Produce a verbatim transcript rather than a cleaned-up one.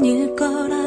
아닐 거라.